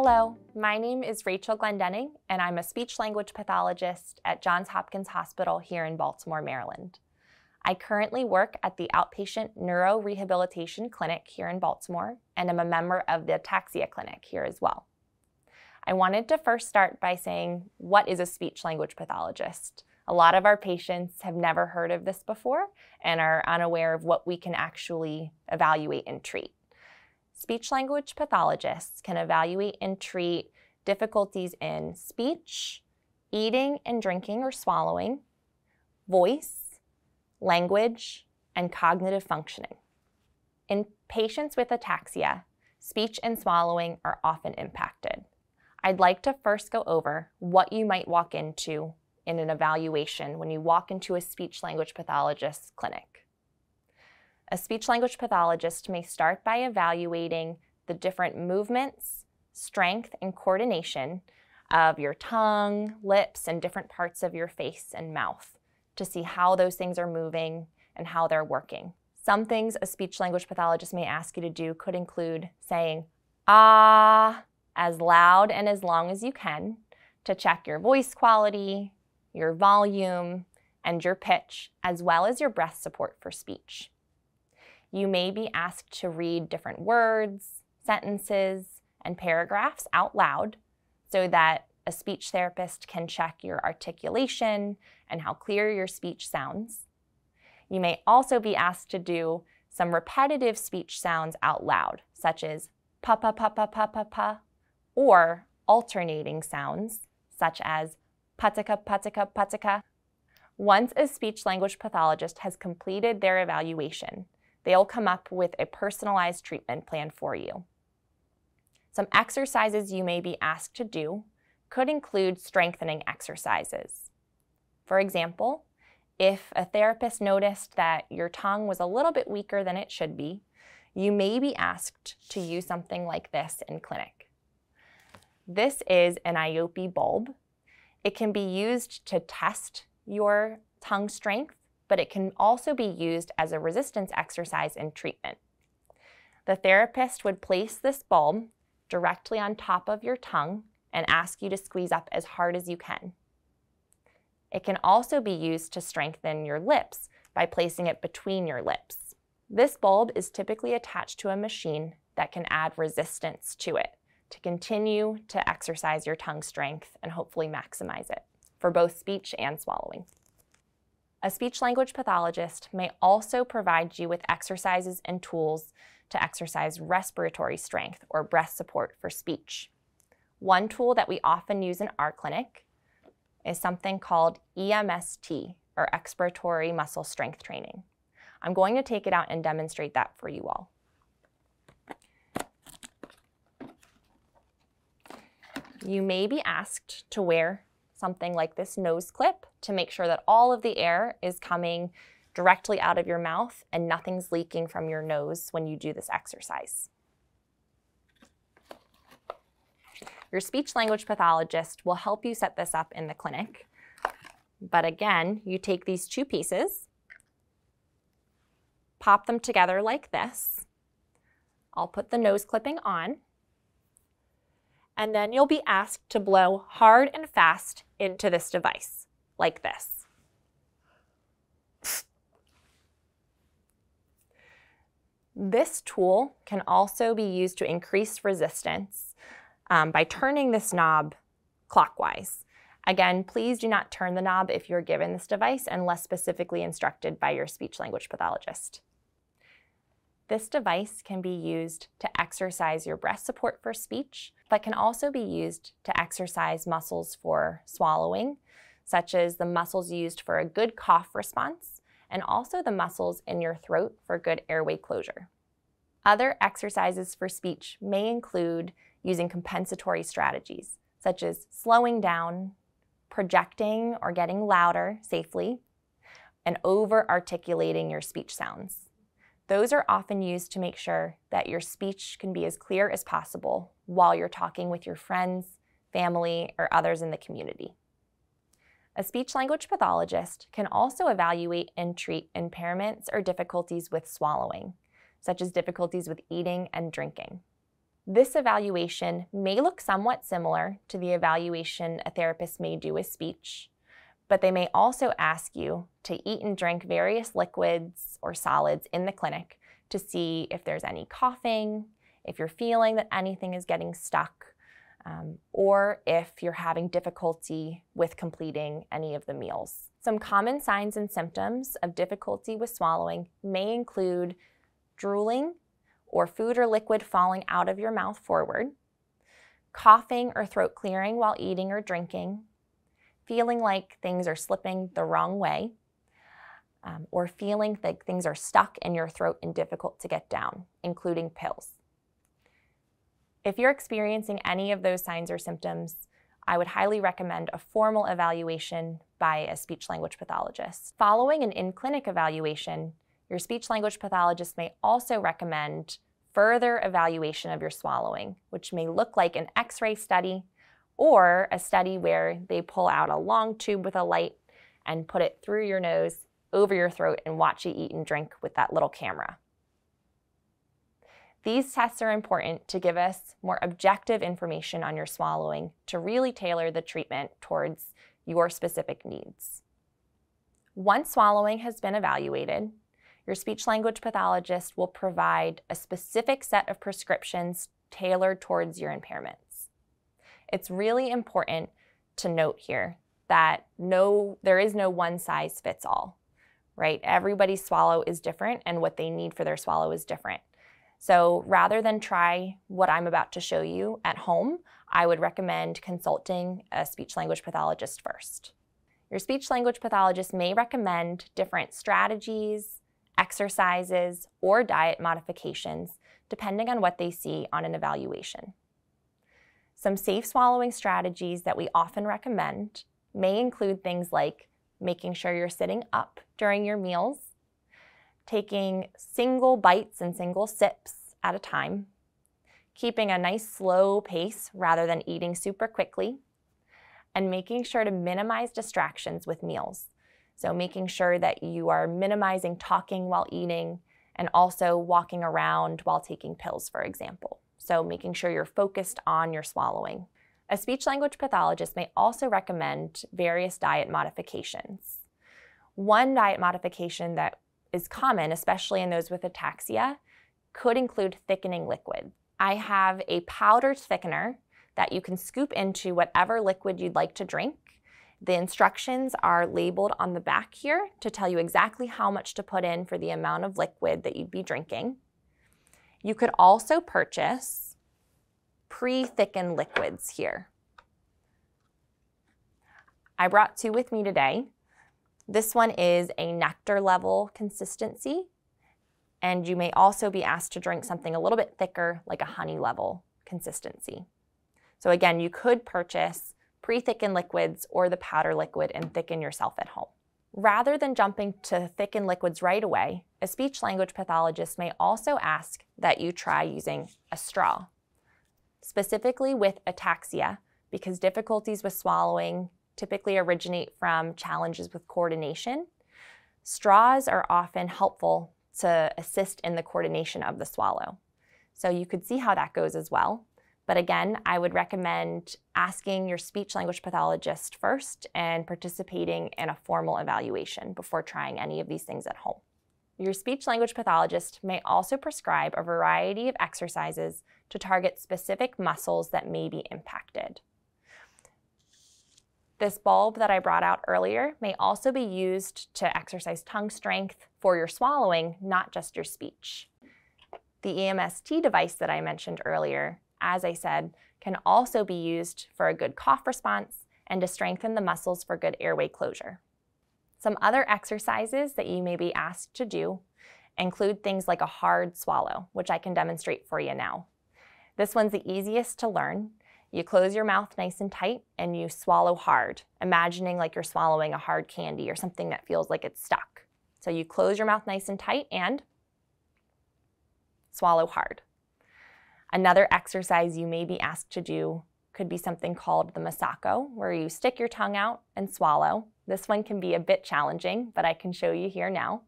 Hello, my name is Rachel Glendenning, and I'm a speech-language pathologist at Johns Hopkins Hospital here in Baltimore, Maryland. I currently work at the Outpatient Neurorehabilitation Clinic here in Baltimore, and I'm a member of the Ataxia Clinic here as well. I wanted to first start by saying, what is a speech-language pathologist? A lot of our patients have never heard of this before and are unaware of what we can actually evaluate and treat. Speech-language pathologists can evaluate and treat difficulties in speech, eating and drinking or swallowing, voice, language, and cognitive functioning. In patients with ataxia, speech and swallowing are often impacted. I'd like to first go over what you might walk into in an evaluation when you walk into a speech-language pathologist's clinic. A speech-language pathologist may start by evaluating the different movements, strength, and coordination of your tongue, lips, and different parts of your face and mouth to see how those things are moving and how they're working. Some things a speech-language pathologist may ask you to do could include saying, ah, as loud and as long as you can to check your voice quality, your volume, and your pitch, as well as your breath support for speech. You may be asked to read different words, sentences, and paragraphs out loud so that a speech therapist can check your articulation and how clear your speech sounds. You may also be asked to do some repetitive speech sounds out loud, such as pa pa pa pa pa pa pa, or alternating sounds, such as pataka pataka pataka. Once a speech-language pathologist has completed their evaluation, they'll come up with a personalized treatment plan for you. Some exercises you may be asked to do could include strengthening exercises. For example, if a therapist noticed that your tongue was a little bit weaker than it should be, you may be asked to use something like this in clinic. This is an IOPI bulb. It can be used to test your tongue strength, but it can also be used as a resistance exercise in treatment. The therapist would place this bulb directly on top of your tongue and ask you to squeeze up as hard as you can. It can also be used to strengthen your lips by placing it between your lips. This bulb is typically attached to a machine that can add resistance to it to continue to exercise your tongue strength and hopefully maximize it for both speech and swallowing. A speech-language pathologist may also provide you with exercises and tools to exercise respiratory strength or breath support for speech. One tool that we often use in our clinic is something called EMST, or expiratory muscle strength training. I'm going to take it out and demonstrate that for you all. You may be asked to wear something like this nose clip to make sure that all of the air is coming directly out of your mouth and nothing's leaking from your nose when you do this exercise. Your speech-language pathologist will help you set this up in the clinic. But again, you take these two pieces, pop them together like this. I'll put the nose clipping on, and then you'll be asked to blow hard and fast into this device, like this. This tool can also be used to increase resistance by turning this knob clockwise. Again, please do not turn the knob if you're given this device unless specifically instructed by your speech-language pathologist. This device can be used to exercise your breath support for speech, but can also be used to exercise muscles for swallowing, such as the muscles used for a good cough response, and also the muscles in your throat for good airway closure. Other exercises for speech may include using compensatory strategies, such as slowing down, projecting or getting louder safely, and over-articulating your speech sounds. Those are often used to make sure that your speech can be as clear as possible while you're talking with your friends, family, or others in the community. A speech-language pathologist can also evaluate and treat impairments or difficulties with swallowing, such as difficulties with eating and drinking. This evaluation may look somewhat similar to the evaluation a therapist may do with speech, but they may also ask you to eat and drink various liquids or solids in the clinic to see if there's any coughing, if you're feeling that anything is getting stuck, or if you're having difficulty with completing any of the meals. Some common signs and symptoms of difficulty with swallowing may include drooling, or food or liquid falling out of your mouth forward, coughing or throat clearing while eating or drinking, feeling like things are slipping the wrong way, or feeling like things are stuck in your throat and difficult to get down, including pills. If you're experiencing any of those signs or symptoms, I would highly recommend a formal evaluation by a speech-language pathologist. Following an in-clinic evaluation, your speech-language pathologist may also recommend further evaluation of your swallowing, which may look like an X-ray study or a study where they pull out a long tube with a light and put it through your nose, over your throat, and watch you eat and drink with that little camera. These tests are important to give us more objective information on your swallowing to really tailor the treatment towards your specific needs. Once swallowing has been evaluated, your speech-language pathologist will provide a specific set of prescriptions tailored towards your impairments. It's really important to note here that there is no one-size-fits-all, right? Everybody's swallow is different, and what they need for their swallow is different. So rather than try what I'm about to show you at home, I would recommend consulting a speech-language pathologist first. Your speech-language pathologist may recommend different strategies, exercises, or diet modifications, depending on what they see on an evaluation. Some safe swallowing strategies that we often recommend may include things like making sure you're sitting up during your meals, taking single bites and single sips at a time, keeping a nice slow pace rather than eating super quickly, and making sure to minimize distractions with meals. So making sure that you are minimizing talking while eating and also walking around while taking pills, for example. So making sure you're focused on your swallowing. A speech-language pathologist may also recommend various diet modifications. One diet modification that is common, especially in those with ataxia, could include thickening liquid. I have a powder thickener that you can scoop into whatever liquid you'd like to drink. The instructions are labeled on the back here to tell you exactly how much to put in for the amount of liquid that you'd be drinking. You could also purchase pre-thickened liquids here. I brought two with me today. This one is a nectar level consistency, and you may also be asked to drink something a little bit thicker, like a honey level consistency. So again, you could purchase pre-thicken liquids or the powder liquid and thicken yourself at home. Rather than jumping to thicken liquids right away, a speech-language pathologist may also ask that you try using a straw, specifically with ataxia, because difficulties with swallowing typically originate from challenges with coordination. Straws are often helpful to assist in the coordination of the swallow. So you could see how that goes as well. But again, I would recommend asking your speech-language pathologist first and participating in a formal evaluation before trying any of these things at home. Your speech-language pathologist may also prescribe a variety of exercises to target specific muscles that may be impacted. This bulb that I brought out earlier may also be used to exercise tongue strength for your swallowing, not just your speech. The EMST device that I mentioned earlier, as I said, can also be used for a good cough response and to strengthen the muscles for good airway closure. Some other exercises that you may be asked to do include things like a hard swallow, which I can demonstrate for you now. This one's the easiest to learn. You close your mouth nice and tight and you swallow hard, imagining like you're swallowing a hard candy or something that feels like it's stuck. So you close your mouth nice and tight and swallow hard. Another exercise you may be asked to do could be something called the Masako, where you stick your tongue out and swallow. This one can be a bit challenging, but I can show you here now.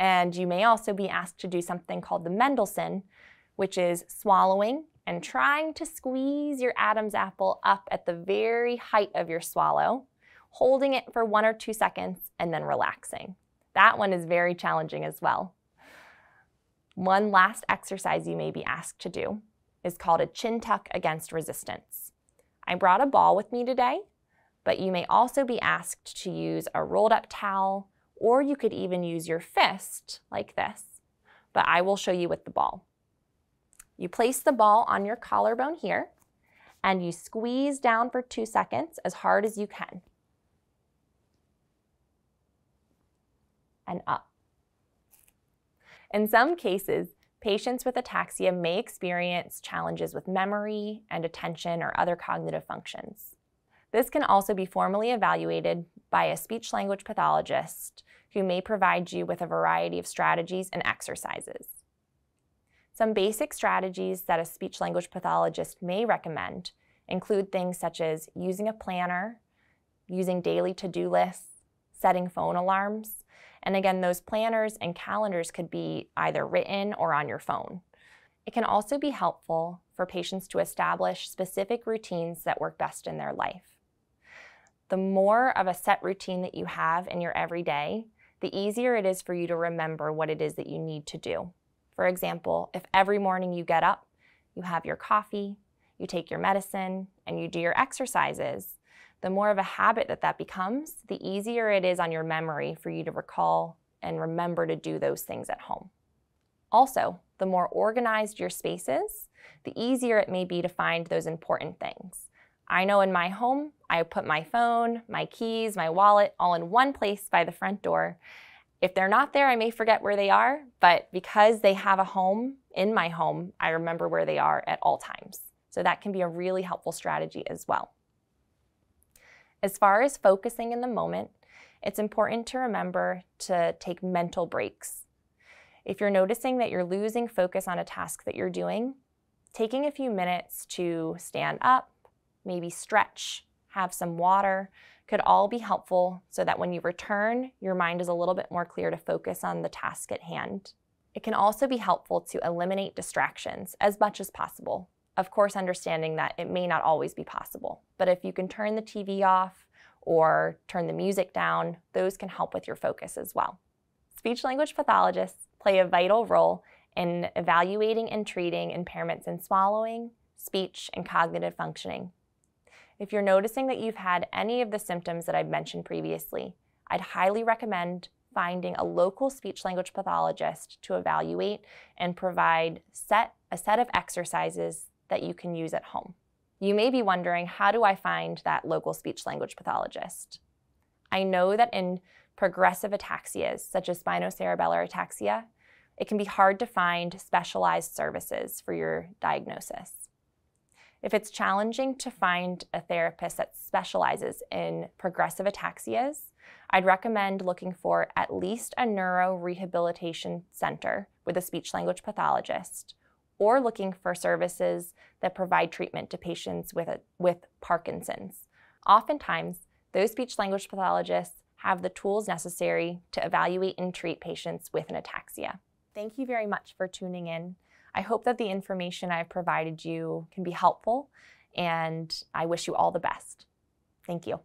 And you may also be asked to do something called the Mendelssohn, which is swallowing and trying to squeeze your Adam's apple up at the very height of your swallow, holding it for 1 or 2 seconds, and then relaxing. That one is very challenging as well. One last exercise you may be asked to do is called a chin tuck against resistance. I brought a ball with me today, but you may also be asked to use a rolled up towel, or you could even use your fist like this, but I will show you with the ball. You place the ball on your collarbone here, and you squeeze down for 2 seconds as hard as you can. And up. In some cases, patients with ataxia may experience challenges with memory and attention or other cognitive functions. This can also be formally evaluated by a speech-language pathologist who may provide you with a variety of strategies and exercises. Some basic strategies that a speech-language pathologist may recommend include things such as using a planner, using daily to-do lists, setting phone alarms. And again, those planners and calendars could be either written or on your phone. It can also be helpful for patients to establish specific routines that work best in their life. The more of a set routine that you have in your everyday, the easier it is for you to remember what it is that you need to do. For example, if every morning you get up, you have your coffee, you take your medicine, and you do your exercises, the more of a habit that becomes, the easier it is on your memory for you to recall and remember to do those things at home. Also, the more organized your space is, the easier it may be to find those important things. I know in my home, I put my phone, my keys, my wallet, all in one place by the front door. If they're not there, I may forget where they are, but because they have a home in my home, I remember where they are at all times. So that can be a really helpful strategy as well. As far as focusing in the moment, it's important to remember to take mental breaks. If you're noticing that you're losing focus on a task that you're doing, taking a few minutes to stand up, maybe stretch, have some water, could all be helpful so that when you return, your mind is a little bit more clear to focus on the task at hand. It can also be helpful to eliminate distractions as much as possible. Of course, understanding that it may not always be possible, but if you can turn the TV off or turn the music down, those can help with your focus as well. Speech-language pathologists play a vital role in evaluating and treating impairments in swallowing, speech, and cognitive functioning. If you're noticing that you've had any of the symptoms that I've mentioned previously, I'd highly recommend finding a local speech-language pathologist to evaluate and provide a set of exercises that you can use at home. You may be wondering, how do I find that local speech-language pathologist? I know that in progressive ataxias, such as spinocerebellar ataxia, it can be hard to find specialized services for your diagnosis. If it's challenging to find a therapist that specializes in progressive ataxias, I'd recommend looking for at least a neurorehabilitation center with a speech-language pathologist, or looking for services that provide treatment to patients with Parkinson's. Oftentimes, those speech-language pathologists have the tools necessary to evaluate and treat patients with an ataxia. Thank you very much for tuning in. I hope that the information I've provided you can be helpful, and I wish you all the best. Thank you.